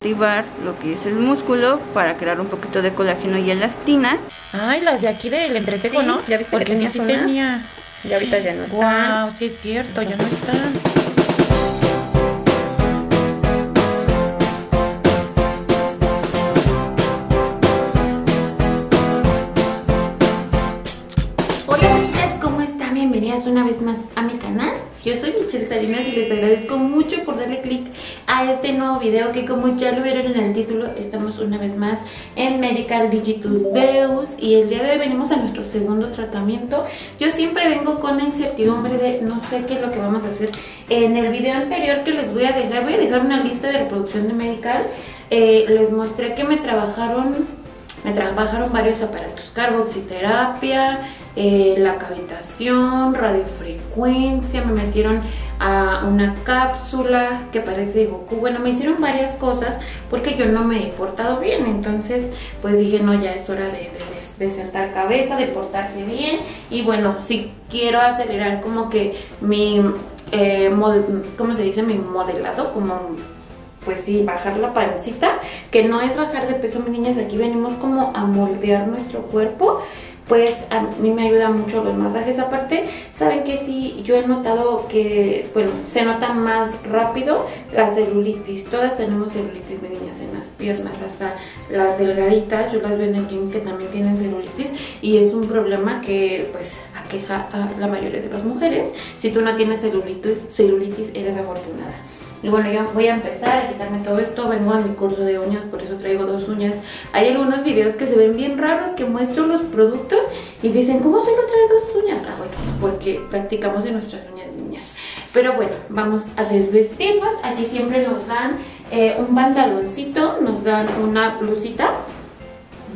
activar lo que es el músculo para crear un poquito de colágeno y elastina. Ay, las de aquí del entrecejo, sí, ¿no? Ya viste. Porque que tenías sí unas. Tenía. Y ahorita ya no están. Wow, sí es cierto, ya no están. Una vez más a mi canal. Yo soy Michelle Salinas y les agradezco mucho por darle click a este nuevo video que, como ya lo vieron en el título, estamos una vez más en Medical Digitus Deus y el día de hoy venimos a nuestro segundo tratamiento. Yo siempre vengo con la incertidumbre de no sé qué es lo que vamos a hacer. En el video anterior que les voy a dejar una lista de reproducción de Medical. Les mostré que me trabajaron varios aparatos, carboxiterapia, la cavitación, radiofrecuencia, me metieron a una cápsula que parece de Goku. Bueno, me hicieron varias cosas porque yo no me he portado bien, entonces pues dije no, ya es hora de sentar cabeza, de portarse bien. Y bueno, si quiero acelerar como que mi, ¿cómo se dice? Mi modelado, como... pues sí, bajar la pancita, que no es bajar de peso, mis niñas, aquí venimos como a moldear nuestro cuerpo. Pues a mí me ayudan mucho los masajes. Aparte, saben que sí, yo he notado que, bueno, se nota más rápido la celulitis. Todas tenemos celulitis, mis niñas, en las piernas, hasta las delgaditas. Yo las veo en el gym que también tienen celulitis y es un problema que, pues, aqueja a la mayoría de las mujeres. Si tú no tienes celulitis eres afortunada. Y bueno, yo voy a empezar a quitarme todo esto. Vengo a mi curso de uñas, por eso traigo dos uñas. Hay algunos videos que se ven bien raros, que muestro los productos y dicen, ¿cómo se lo trae dos uñas? Ah, bueno, porque practicamos en nuestras uñas niñas. Pero bueno, vamos a desvestirnos. Aquí siempre nos dan un pantaloncito, nos dan una blusita,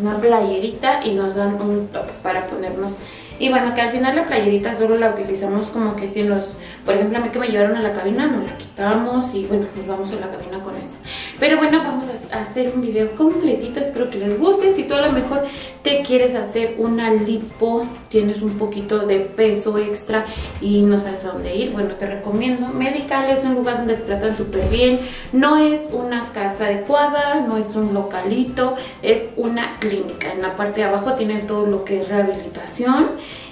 una playerita y nos dan un top para ponernos. Y bueno, que al final la playerita solo la utilizamos como que si los... Por ejemplo, a mí que me llevaron a la cabina, nos la quitamos y bueno, nos vamos a la cabina con esa. Pero bueno, vamos a hacer un video completito, espero que les guste. Si tú a lo mejor te quieres hacer una lipo, tienes un poquito de peso extra y no sabes a dónde ir, bueno, te recomiendo Medical. Es un lugar donde te tratan súper bien. No es una casa adecuada, no es un localito, es una clínica. En la parte de abajo tienen todo lo que es rehabilitación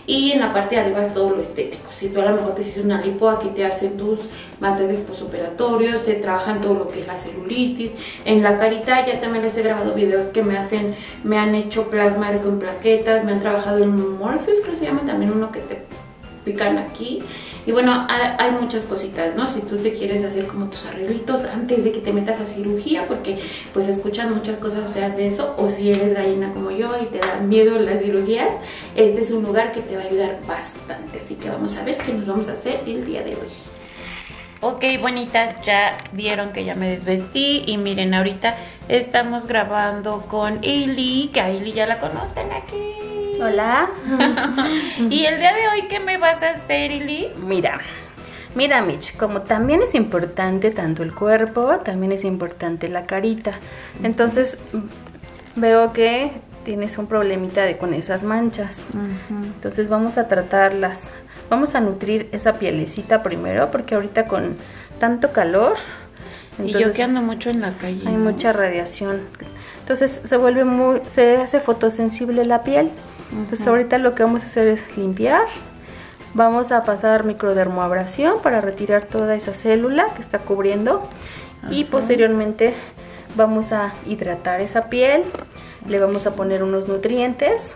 y en la parte de arriba es todo lo estético. Si tú a lo mejor te hiciste una lipo, aquí te hacen tus masajes posoperatorios, te trabajan todo lo que es la celulitis, en la carita. Ya también les he grabado videos que me han hecho plasma con plaquetas, me han trabajado el Morpheus, creo que se llama, también uno que te pican aquí. Y bueno, hay muchas cositas, ¿no? Si tú te quieres hacer como tus arreglitos antes de que te metas a cirugía, porque pues escuchan muchas cosas feas de eso, o si eres gallina como yo y te da miedo las cirugías, este es un lugar que te va a ayudar bastante. Así que vamos a ver qué nos vamos a hacer el día de hoy. Ok, bonitas, ya vieron que ya me desvestí y miren, ahorita estamos grabando con Ailey, que a Ailey ya la conocen aquí. Hola. Y el día de hoy, ¿qué me vas a hacer, Ili? Mira Mitch, como también es importante tanto el cuerpo, también es importante la carita. Entonces veo que tienes un problemita con esas manchas. Entonces vamos a tratarlas. Vamos a nutrir esa pielecita primero, porque ahorita con tanto calor... Entonces, y yo que ando mucho en la calle. Hay mucha radiación. Entonces se hace fotosensible la piel. Entonces ahorita lo que vamos a hacer es limpiar. Vamos a pasar microdermoabrasión para retirar toda esa célula que está cubriendo. Y posteriormente vamos a hidratar esa piel. Le vamos a poner unos nutrientes.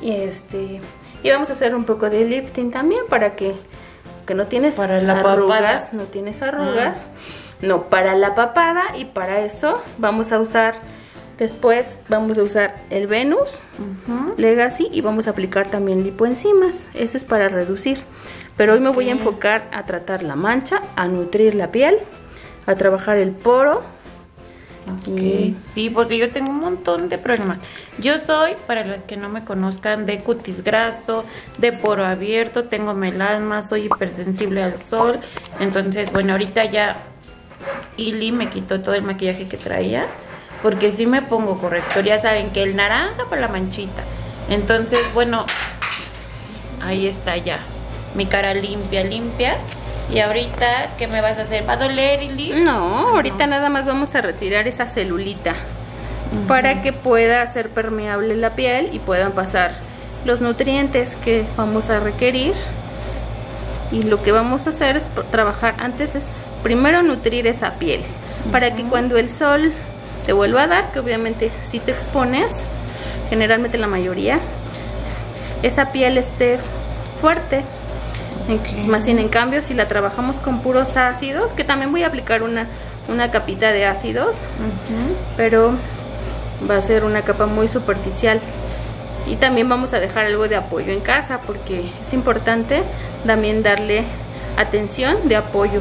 Y vamos a hacer un poco de lifting también para que no tienes arrugas. No tienes arrugas. No, para la papada. Y para eso vamos a usar... Después vamos a usar el Venus Legacy y vamos a aplicar también lipoenzimas. Eso es para reducir. Pero hoy me voy a enfocar a tratar la mancha, a nutrir la piel, a trabajar el poro. Sí, porque yo tengo un montón de problemas. Yo soy, para las que no me conozcan, de cutis graso, de poro abierto, tengo melasma, soy hipersensible al sol. Entonces, bueno, ahorita ya Ili me quitó todo el maquillaje que traía. Porque sí me pongo corrector, ya saben que el naranja para la manchita. Entonces, bueno, ahí está ya mi cara limpia, limpia. ¿Y ahorita qué me vas a hacer? ¿Va a doler, Ili? No, ahorita nada más vamos a retirar esa celulita para que pueda ser permeable la piel y puedan pasar los nutrientes que vamos a requerir. Y lo que vamos a hacer es trabajar antes, es primero nutrir esa piel para que cuando el sol te vuelva a dar, que obviamente si te expones, generalmente la mayoría, esa piel esté fuerte. Más bien, en cambio, si la trabajamos con puros ácidos, que también voy a aplicar una capita de ácidos, pero va a ser una capa muy superficial. Y también vamos a dejar algo de apoyo en casa, porque es importante también darle atención de apoyo.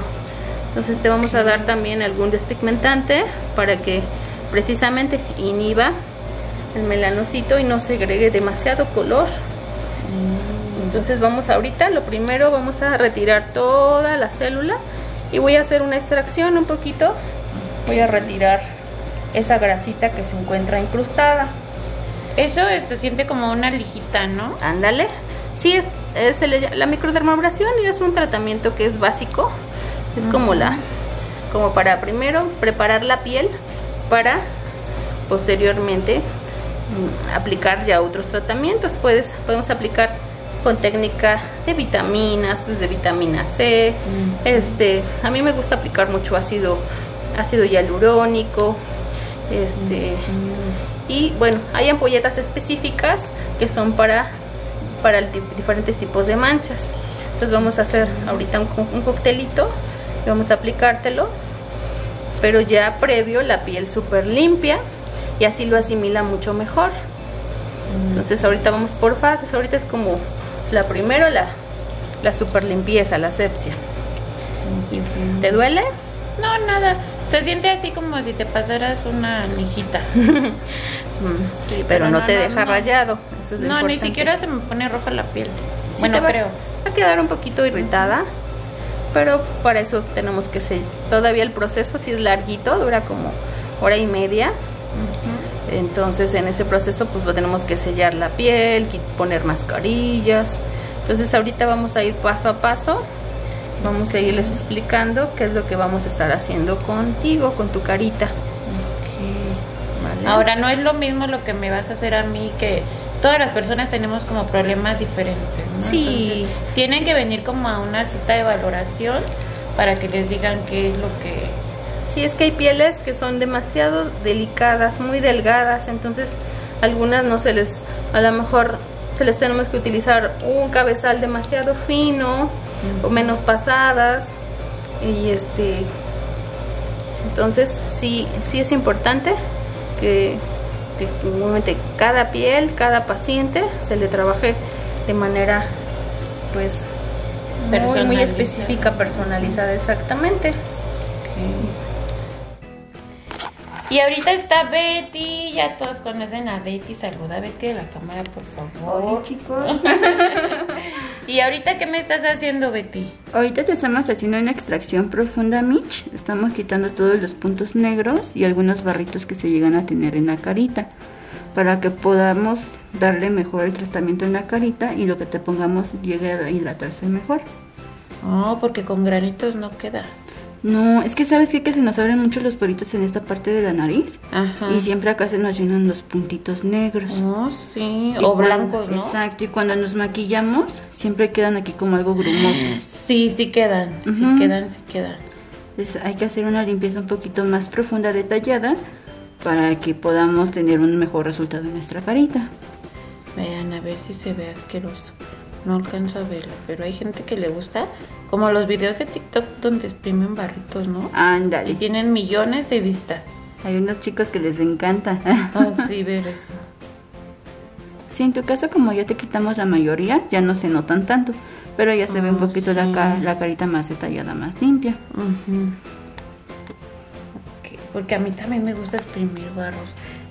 Entonces te vamos a dar también algún despigmentante para que precisamente inhiba el melanocito y no segregue demasiado color. Entonces vamos ahorita, lo primero vamos a retirar toda la célula y voy a hacer una extracción un poquito. Voy a retirar esa grasita que se encuentra incrustada. Eso se siente como una lijita, ¿no? Ándale. Sí, la microdermoabrasión, y es un tratamiento que es básico. Es como para primero preparar la piel para posteriormente aplicar ya otros tratamientos. Podemos aplicar con técnica de vitaminas, desde vitamina C. A mí me gusta aplicar mucho ácido hialurónico. Y bueno, hay ampolletas específicas que son para diferentes tipos de manchas. Entonces vamos a hacer ahorita un coctelito y vamos a aplicártelo, pero ya previo la piel súper limpia y así lo asimila mucho mejor. Entonces ahorita vamos por fases. Ahorita es como la primero la súper limpieza, la asepsia. ¿Te duele? No, nada. Se siente así como si te pasaras una lijita. Sí, pero no te deja rayado. Eso es lo importante. Ni siquiera se me pone roja la piel. Sí, bueno, creo. Va a quedar un poquito irritada, pero para eso tenemos que seguir. Todavía el proceso sí es larguito, dura como hora y media. Entonces en ese proceso pues tenemos que sellar la piel, poner mascarillas. Entonces ahorita vamos a ir paso a paso. Vamos a irles explicando qué es lo que vamos a estar haciendo contigo, con tu carita. Vale. Ahora, no es lo mismo lo que me vas a hacer a mí, que todas las personas tenemos como problemas diferentes, ¿no? Sí. Entonces, tienen que venir como a una cita de valoración para que les digan qué es lo que... Sí, es que hay pieles que son demasiado delicadas, muy delgadas, entonces algunas no se les... a lo mejor... se les tenemos que utilizar un cabezal demasiado fino o menos pasadas, y entonces sí es importante que cada piel, cada paciente se le trabaje de manera pues muy específica, personalizada, exactamente. Y ahorita está Betty, ya todos conocen a Betty. Saluda a Betty a la cámara, por favor. Hola, chicos. ¿Y ahorita qué me estás haciendo, Betty? Ahorita te estamos haciendo una extracción profunda, Mitch. Estamos quitando todos los puntos negros y algunos barritos que se llegan a tener en la carita, para que podamos darle mejor el tratamiento en la carita y lo que te pongamos llegue a hidratarse mejor. Oh, porque con granitos no queda. No, es que ¿sabes qué? Que se nos abren mucho los poritos en esta parte de la nariz. Y siempre acá se nos llenan los puntitos negros. Oh, sí, o blancos, ¿no? Exacto, y cuando nos maquillamos siempre quedan aquí como algo grumoso. Sí, sí quedan. Entonces, hay que hacer una limpieza un poquito más profunda, detallada, para que podamos tener un mejor resultado en nuestra carita. Vean, a ver si se ve asqueroso. No alcanzo a verlo, pero hay gente que le gusta, como los videos de TikTok donde exprimen barritos, ¿no? Ándale. Y tienen millones de vistas. Hay unos chicos que les encanta. Oh, sí, ver eso. Sí, en tu caso, como ya te quitamos la mayoría, ya no se notan tanto, pero ya se ve un poquito la carita más detallada, más limpia. Okay, porque a mí también me gusta exprimir barros,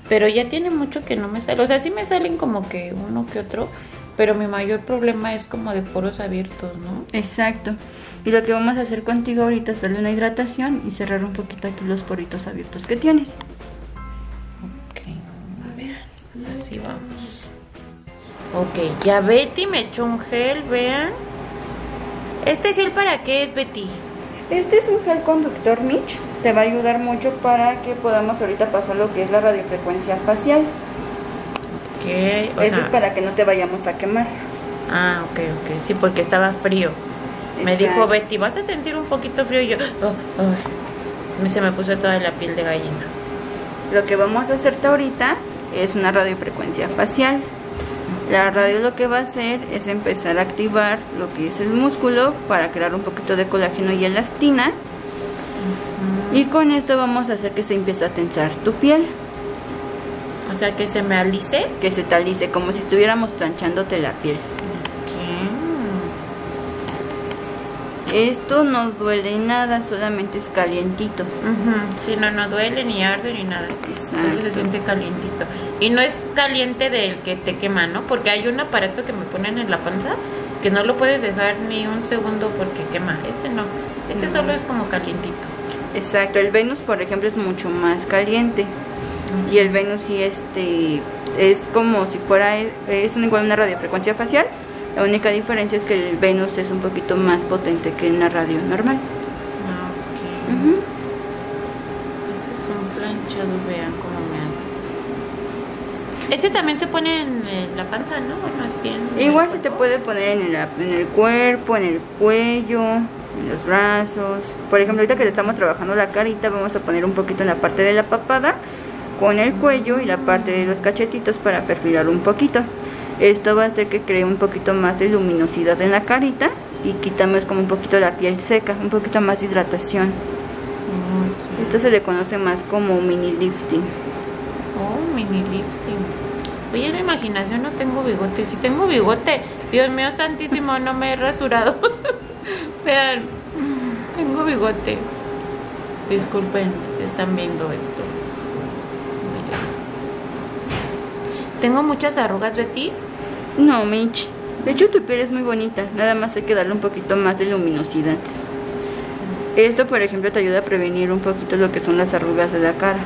pero ya tiene mucho que no me sale. O sea, sí me salen como que uno que otro, pero mi mayor problema es como de poros abiertos, ¿no? Exacto. Y lo que vamos a hacer contigo ahorita es darle una hidratación y cerrar un poquito aquí los poritos abiertos que tienes. A ver, así vamos. Ya Betty me echó un gel, vean. ¿Este gel para qué es, Betty? Este es un gel conductor, Mitch. Te va a ayudar mucho para que podamos ahorita pasar lo que es la radiofrecuencia facial. Okay, esto es para que no te vayamos a quemar. Ah, ok, ok. Sí, porque estaba frío. Exacto. Me dijo Betty, vas a sentir un poquito frío. Y yo, se me puso toda la piel de gallina. Lo que vamos a hacerte ahorita es una radiofrecuencia facial. La radio lo que va a hacer es empezar a activar lo que es el músculo para crear un poquito de colágeno y elastina. Y con esto vamos a hacer que se empiece a tensar tu piel. O sea, que se me alice. Que se te alice, como si estuviéramos planchándote la piel. Okay. Esto no duele nada, solamente es calientito. Sí, no duele ni arde ni nada. Exacto. Se siente calientito. Y no es caliente del que te quema, ¿no? Porque hay un aparato que me ponen en la panza que no lo puedes dejar ni un segundo porque quema. Este no. Este solo es como calientito. Exacto. El Venus, por ejemplo, es mucho más caliente. Y el Venus sí es como si fuera, es igual una radiofrecuencia facial. La única diferencia es que el Venus es un poquito más potente que en la radio normal. Ok. Este es un planchado, vean cómo me hace. Este también se pone en la panza, ¿no? Igual se te puede poner en el cuerpo, en el cuello, en los brazos. Por ejemplo, ahorita que le estamos trabajando la carita, vamos a poner un poquito en la parte de la papada, con el cuello y la parte de los cachetitos para perfilar un poquito. Esto va a hacer que cree un poquito más de luminosidad en la carita y quitamos como un poquito la piel seca, un poquito más de hidratación. Okay. Esto se le conoce más como mini lifting. Oh, mini lifting. Oye, en la imaginación no tengo bigote. Sí tengo bigote. Dios mío santísimo, no me he rasurado. Vean, tengo bigote. Disculpen si están viendo esto. ¿Tengo muchas arrugas, Betty? No, Mitch. De hecho, tu piel es muy bonita. Nada más hay que darle un poquito más de luminosidad. Esto, por ejemplo, te ayuda a prevenir un poquito lo que son las arrugas de la cara.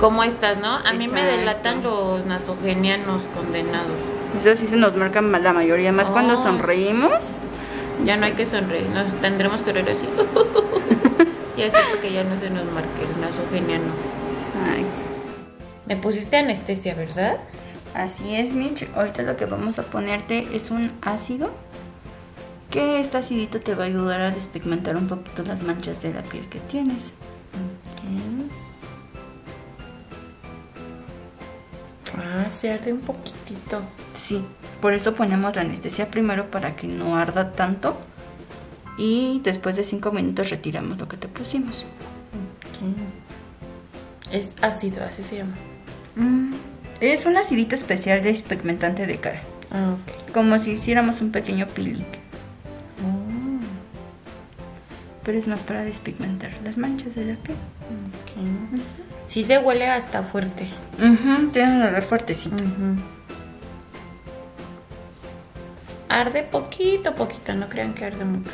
Como estas, ¿no? A Exacto. mí me delatan los nasogenianos condenados. Eso sí se nos marca la mayoría. Más cuando sonreímos. Ya no hay que sonreír. Nos tendremos que reír así. Y así porque ya no se nos marque el nasogeniano. Exacto. Me pusiste anestesia, ¿verdad? Así es, Mitch. Ahorita lo que vamos a ponerte es un ácido. Que este acidito te va a ayudar a despigmentar un poquito las manchas de la piel que tienes. Okay. Ah, se arde un poquitito. Sí, por eso ponemos la anestesia primero para que no arda tanto. Y después de 5 minutos retiramos lo que te pusimos. Okay. Es ácido, así se llama. Es un acidito especial de despigmentante de cara. Okay. Como si hiciéramos un pequeño peeling. Pero es más para despigmentar las manchas de la piel. Okay. Sí se huele hasta fuerte. Tiene un olor fuertecito. Arde poquito a poquito, no crean que arde mucho.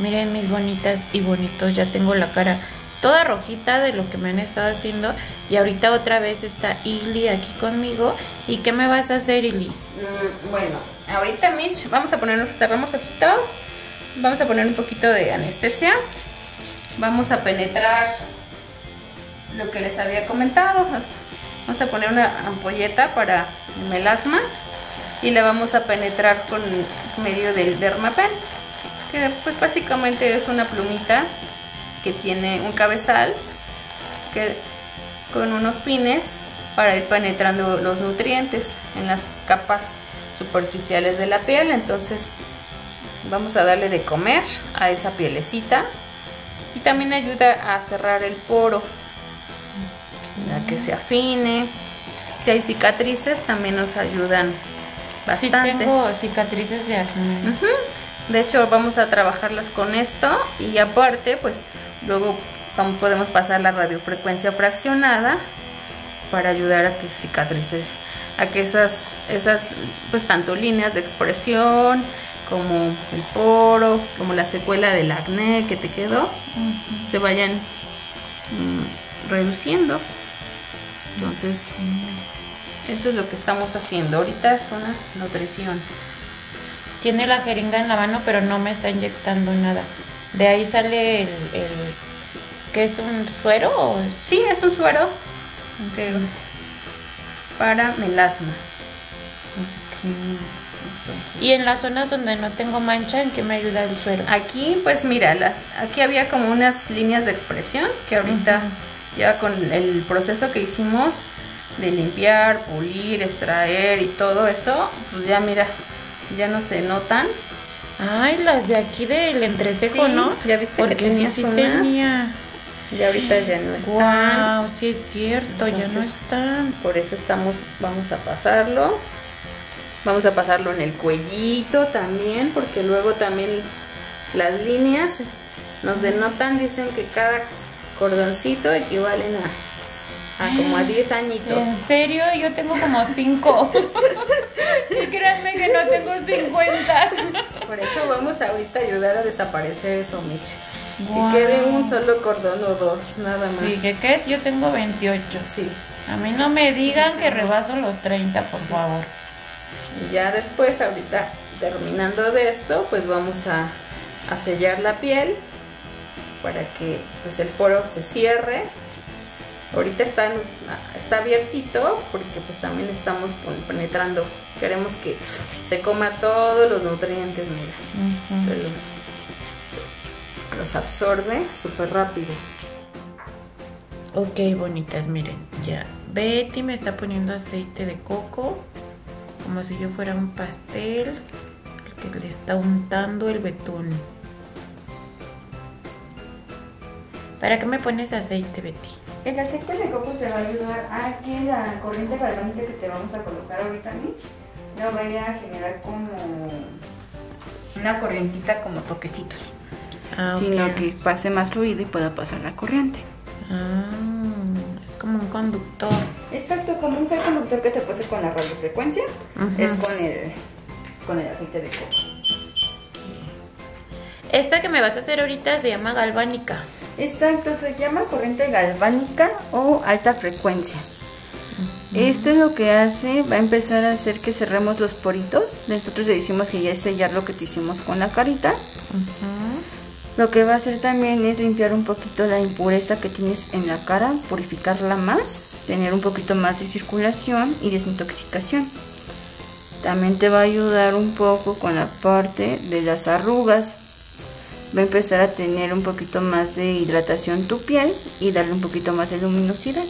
Miren mis bonitas y bonitos, ya tengo la cara toda rojita de lo que me han estado haciendo. Y ahorita otra vez está Ili aquí conmigo. ¿Y qué me vas a hacer, Ili? Bueno, ahorita, Mitch, vamos a ponernos, cerramos ojitos. Vamos a poner un poquito de anestesia. Vamos a penetrar lo que les había comentado. Vamos a poner una ampolleta para el melasma. Y la vamos a penetrar con medio del dermapen. Que pues básicamente es una plumita que tiene un cabezal con unos pines para ir penetrando los nutrientes en las capas superficiales de la piel. Entonces vamos a darle de comer a esa pielecita y también ayuda a cerrar el poro para que se afine. Si hay cicatrices también nos ayudan bastante. Sí, tengo cicatrices de acné. De hecho vamos a trabajarlas con esto y aparte pues luego podemos pasar la radiofrecuencia fraccionada para ayudar a que cicatrice, a que esas pues tanto líneas de expresión como el poro, como la secuela del acné que te quedó, se vayan reduciendo. Entonces eso es lo que estamos haciendo ahorita, es una nutrición. Tiene la jeringa en la mano, pero no me está inyectando nada. De ahí sale el ¿qué es un suero? ¿O es? Sí, es un suero. Okay. Para melasma. Okay. Entonces, y en las zonas donde no tengo mancha, ¿en qué me ayuda el suero? Aquí, pues mira, aquí había como unas líneas de expresión que ahorita ya con el proceso que hicimos de limpiar, pulir, extraer y todo eso, pues ya mira, ya no se notan. Ay, las de aquí del entrecejo, sí, ¿no? Ya viste. Porque que tenía sí tenía. Y ahorita ya no están. Wow, sí es cierto. Entonces, ya no están. Por eso vamos a pasarlo. Vamos a pasarlo en el cuellito también, porque luego también las líneas nos denotan, dicen que cada cordoncito equivalen a como a 10 añitos. ¿En serio? Yo tengo como 5. Y créanme que no tengo 50. Por eso vamos ahorita a ayudar a desaparecer eso, Miche. Wow. Que quede un solo cordón o dos, nada más. Sí, que yo tengo 28. Sí. A mí no me digan que rebaso los 30, por favor. Y ya después, ahorita terminando de esto, pues vamos a sellar la piel para que pues el poro se cierre. Ahorita está abiertito porque pues también estamos penetrando. Queremos que se coma todos los nutrientes, mira. Los absorbe súper rápido. Ok, bonitas, miren, ya Betty me está poniendo aceite de coco como si yo fuera un pastel, que le está untando el betún. ¿Para qué me pones aceite, Betty? El aceite de coco te va a ayudar a que la corriente galvánica que te vamos a colocar ahorita, Mitch, no vaya a generar como una corrientita como toquecitos, sino que pase más fluido y pueda pasar la corriente. Es como un conductor. Exacto, como un conductor que te puse con la radiofrecuencia, es con el aceite de coco. Esta que me vas a hacer ahorita se llama galvánica. Exacto, se llama corriente galvánica o alta frecuencia. Esto es lo que hace, va a empezar a hacer que cerremos los poritos. Nosotros le decimos que ya es sellar lo que te hicimos con la carita. Lo que va a hacer también es limpiar un poquito la impureza que tienes en la cara, purificarla más, tener un poquito más de circulación y desintoxicación. También te va a ayudar un poco con la parte de las arrugas. Va a empezar a tener un poquito más de hidratación tu piel y darle un poquito más de luminosidad.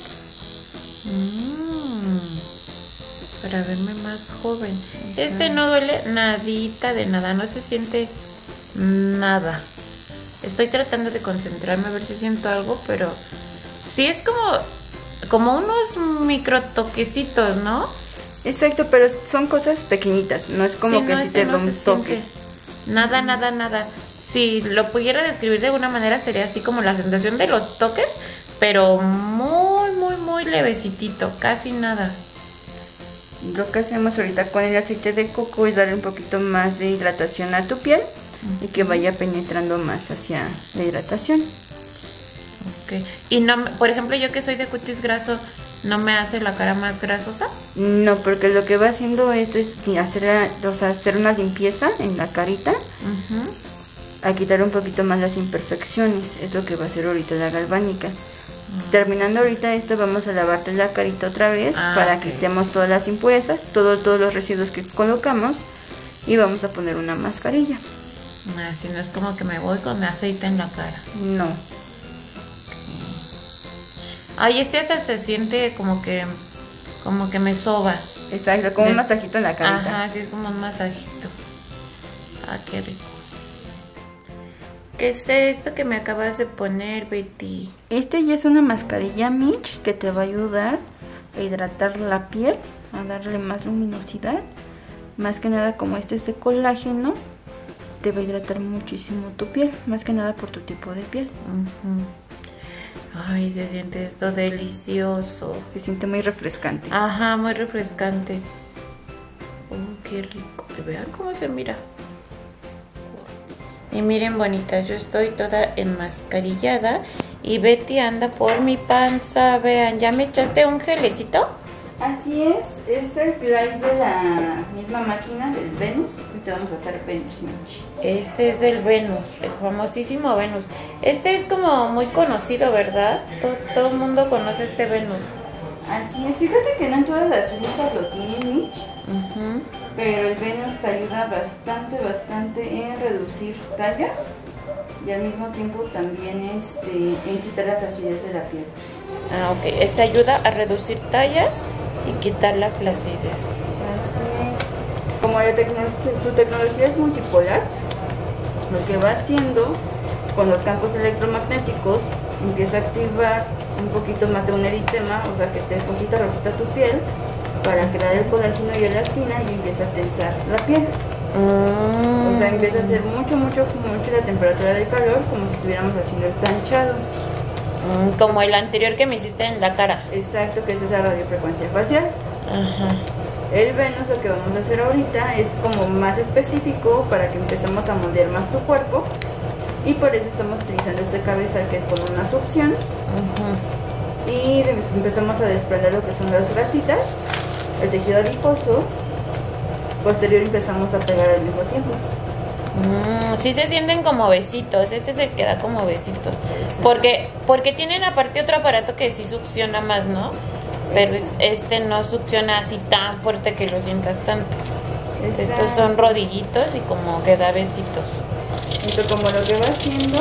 Para verme más joven. Ajá. Este no duele nadita de nada, no se siente nada. Estoy tratando de concentrarme a ver si siento algo, pero sí es como unos micro toquecitos, ¿no? Exacto, pero son cosas pequeñitas, no es como sí, que no, si te da un toque. Nada, nada, nada. Si lo pudiera describir de alguna manera sería así como la sensación de los toques, pero muy, muy, muy levecitito, casi nada. Lo que hacemos ahorita con el aceite de coco es darle un poquito más de hidratación a tu piel y que vaya penetrando más hacia la hidratación. Ok. Y no, por ejemplo, yo que soy de cutis graso, ¿no me hace la cara más grasosa? No, porque lo que va haciendo esto es hacer una limpieza en la carita, a quitar un poquito más las imperfecciones. Es lo que va a hacer ahorita la galvánica. Terminando ahorita esto, vamos a lavarte la carita otra vez para que quitemos todas las impurezas, todos los residuos que colocamos, y vamos a poner una mascarilla. Así no es como que me voy con aceite en la cara. No. Ay, se siente como que me sobas. Exacto, como un masajito en la carita. Ajá, sí, es como un masajito. Ah, qué rico. ¿Qué es esto que me acabas de poner, Betty? Esta ya es una mascarilla, Mitch, que te va a ayudar a hidratar la piel, a darle más luminosidad. Más que nada, como este es de colágeno, te va a hidratar muchísimo tu piel, más que nada por tu tipo de piel. Ay, se siente esto delicioso. Se siente muy refrescante. Ajá, muy refrescante. Oh, qué rico. Vean cómo se mira. Y miren, bonitas, yo estoy toda enmascarillada y Betty anda por mi panza. Vean, ¿ya me echaste un gelecito? Así es el drive de la misma máquina del Venus. Ahorita vamos a hacer Venus. Este es el Venus, el famosísimo Venus. Este es como muy conocido, ¿verdad? Todo el mundo conoce este Venus. Así es, fíjate que no en todas las clínicas lo tienen, Mitch, pero el Venus te ayuda bastante en reducir tallas y al mismo tiempo también en quitar la flacidez de la piel. Ah, ok, esta ayuda a reducir tallas y quitar la flacidez. Así es. Como su tecnología es multipolar, lo que va haciendo con los campos electromagnéticos empieza a activar un poquito más de un eritema, o sea que esté un poquito rojita tu piel, para crear el colágeno y elastina y empieza a tensar la piel. O sea, empieza a ser mucho la temperatura del calor, como si estuviéramos haciendo el planchado. Como el anterior que me hiciste en la cara. Exacto, que es esa radiofrecuencia facial. Ajá. El Venus, lo que vamos a hacer ahorita, es como más específico para que empecemos a moldear más tu cuerpo. Y por eso estamos utilizando este cabezal que es como una succión. Ajá. Y empezamos a desprender lo que son las grasitas, el tejido adiposo. Posterior empezamos a pegar al mismo tiempo. Sí se sienten como besitos. Este es el que da como besitos. Porque tienen aparte otro aparato que sí succiona más, ¿no? Pero este no succiona así tan fuerte que lo sientas tanto. Exacto. Estos son rodillitos y como que da besitos. Entonces, como lo que va haciendo,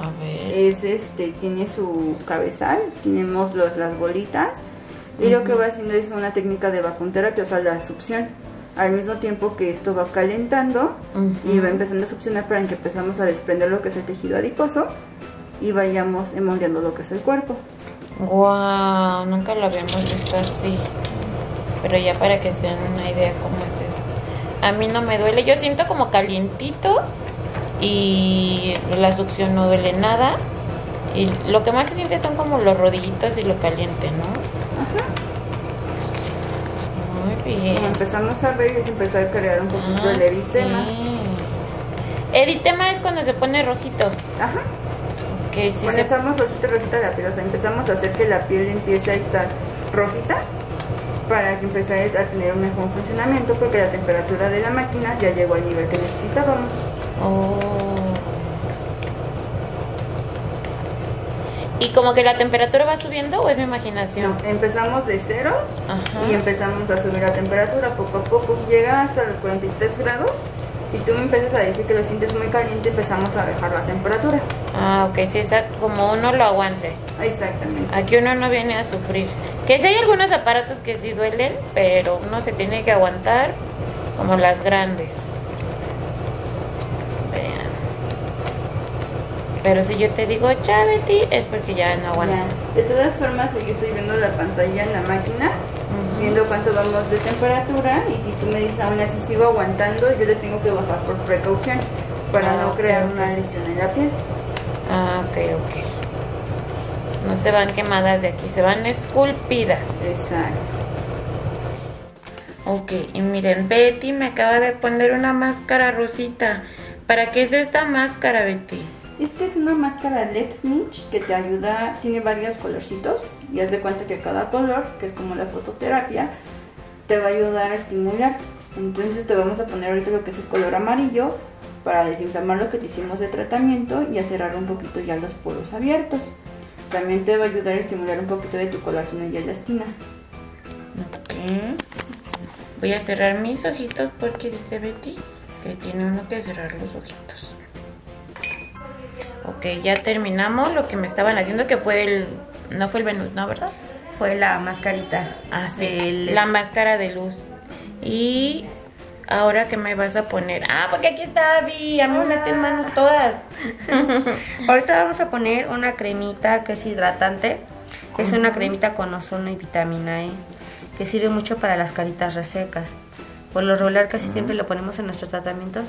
a ver, es tiene su cabezal, tenemos las bolitas. Y lo que va haciendo es una técnica de vacuoterapia, o sea, la succión. Al mismo tiempo que esto va calentando y va empezando a succionar para que empezamos a desprender lo que es el tejido adiposo y vayamos moldeando lo que es el cuerpo. ¡Wow! Nunca lo habíamos visto así. Pero ya para que se den una idea cómo es esto. A mí no me duele. Yo siento como calientito y la succión no duele nada. Y lo que más se siente son como los rodillitos y lo caliente, ¿no? Ajá. Bien. Empezamos a ver y se empezó a crear un poquito el eritema. Sí. Eritema es cuando se pone rojito. Ajá. Okay, sí, cuando estamos rojita la piel, o sea, empezamos a hacer que la piel empiece a estar rojita para que empiece a tener un mejor funcionamiento, porque la temperatura de la máquina ya llegó al nivel que necesitábamos. Oh. ¿Y como que la temperatura va subiendo o es mi imaginación? No, empezamos de cero. Ajá. Y empezamos a subir la temperatura poco a poco. Llega hasta los 43 grados. Si tú me empiezas a decir que lo sientes muy caliente, empezamos a bajar la temperatura. Ah, ok, sí, como uno lo aguante. Exactamente. Aquí uno no viene a sufrir. Que sí hay algunos aparatos que sí duelen, pero uno se tiene que aguantar como las grandes. Pero si yo te digo Chavity es porque ya no aguanto. De todas formas, yo estoy viendo la pantalla en la máquina, viendo cuánto vamos de temperatura, y si tú me dices aún así sigo aguantando, yo le tengo que bajar por precaución para no crear una lesión en la piel. Ah, ok. No se van quemadas de aquí, se van esculpidas. Exacto. Ok, y miren, Betty me acaba de poner una máscara rosita. ¿Para qué es esta máscara, Betty? Esta es una máscara LED Mitch que te ayuda, tiene varios colorcitos y haz de cuenta que cada color, que es como la fototerapia, te va a ayudar a estimular. Entonces te vamos a poner ahorita lo que es el color amarillo para desinflamar lo que te hicimos de tratamiento y a cerrar un poquito ya los poros abiertos. También te va a ayudar a estimular un poquito de tu colágeno y elastina. Ok. Voy a cerrar mis ojitos porque dice Betty que tiene uno que cerrar los ojitos. Ok, ya terminamos lo que me estaban haciendo, que fue no fue el Venus, ¿no, verdad? Fue la mascarita. Ah, sí, la máscara de luz. Y ahora, ¿qué me vas a poner? Ah, porque aquí está Abby, a mí me meten manos todas. Ahorita vamos a poner una cremita que es hidratante. Es una cremita con ozono y vitamina E, que sirve mucho para las caritas resecas. Por lo regular casi siempre lo ponemos en nuestros tratamientos,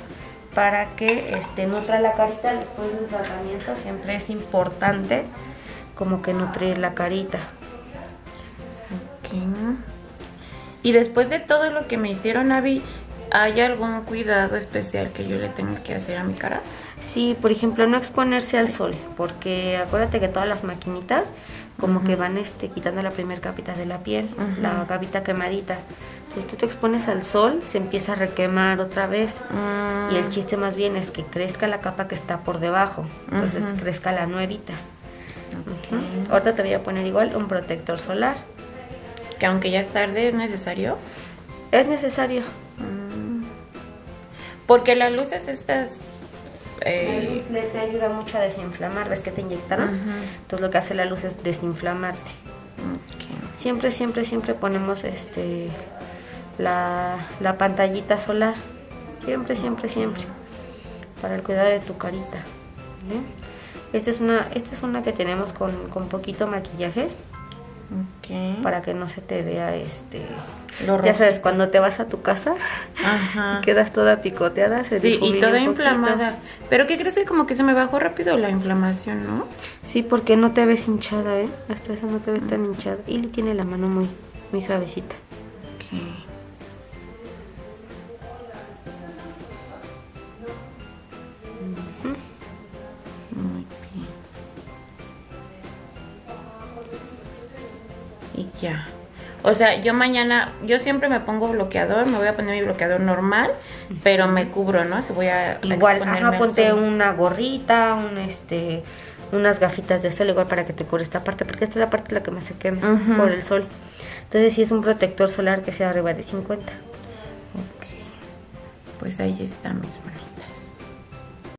para que nutra la carita después del tratamiento. Siempre es importante como que nutrir la carita. Okay. Y después de todo lo que me hicieron, Abby, ¿hay algún cuidado especial que yo le tenga que hacer a mi cara? Sí, por ejemplo, no exponerse al sol, porque acuérdate que todas las maquinitas como que van quitando la primer capita de la piel, la capita quemadita. Entonces tú te expones al sol, se empieza a requemar otra vez. Y el chiste más bien es que crezca la capa que está por debajo, entonces crezca la nuevita. Ahorita te voy a poner igual un protector solar. Que aunque ya es tarde, ¿es necesario? Es necesario. Porque las luces estas... La luz LED te ayuda mucho a desinflamar, ves que te inyectaron, entonces lo que hace la luz es desinflamarte. Siempre, siempre ponemos la pantallita solar, siempre, siempre, para el cuidado de tu carita. Esta es una que tenemos con poquito maquillaje, para que no se te vea ya sabes, cuando te vas a tu casa y quedas toda picoteada, se y toda inflamada. Pero ¿qué crees? Que como que se me bajó rápido la inflamación, ¿no? Sí, porque no te ves hinchada, ¿eh? Hasta esa no te ves tan hinchada. Y le tiene la mano muy, muy suavecita. Muy bien. Y ya. O sea, yo mañana, yo siempre me pongo bloqueador, me voy a poner mi bloqueador normal, pero me cubro, ¿no? Si voy a igual, ponte una gorrita, unas gafitas de sol, igual para que te cubra esta parte, porque esta es la parte en la que más se quema por el sol. Entonces sí es un protector solar que sea arriba de 50. Pues ahí está, mis manos.